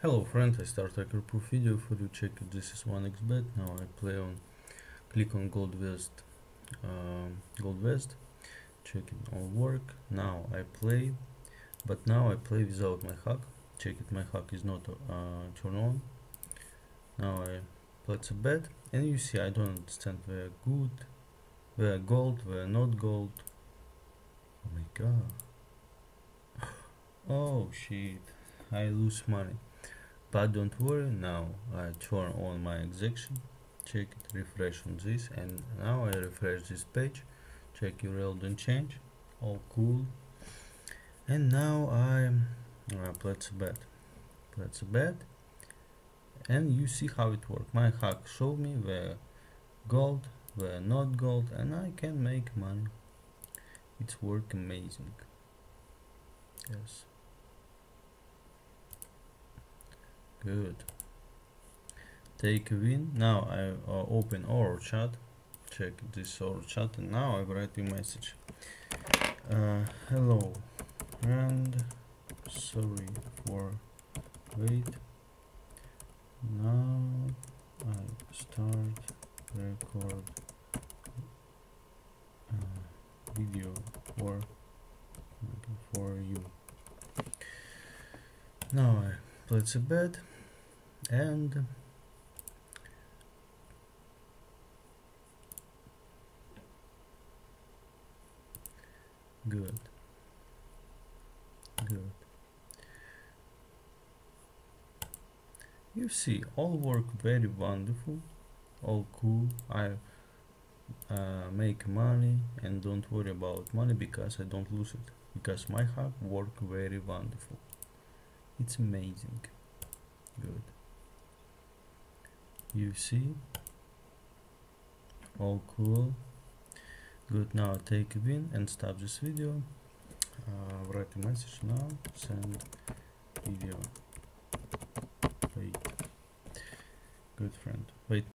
Hello friend, I start a proof video for you. Check it. This is 1xBet. Now I click on gold vest. Check it all work. Now I play, but now I play without my hack. Check it, my hack is not turned on. Now I place a bet, and you see I don't understand where good, where gold, where not gold. Oh my god! Oh shit! I lose money, but don't worry. Now I turn on my execution. Check it, refresh on this, and now I refresh this page. Check URL don't change, all cool. And now I place a bet, and you see how it works. My hack showed me where gold, where not gold, and I can make money. It's work amazing. Yes. Good. Take a win. Now I open our chat. Check this our chat, and now I write a message. Hello, and sorry for wait. Now I start record video for you. Now I place a bet, and good. You see, all work very wonderful, all cool. I make money and don't worry about money because I don't lose it, because my hack work very wonderful. It's amazing. Good. You see, all cool. Good. Now take a win and stop this video. Write a message now. Send video. Wait. Good friend. Wait.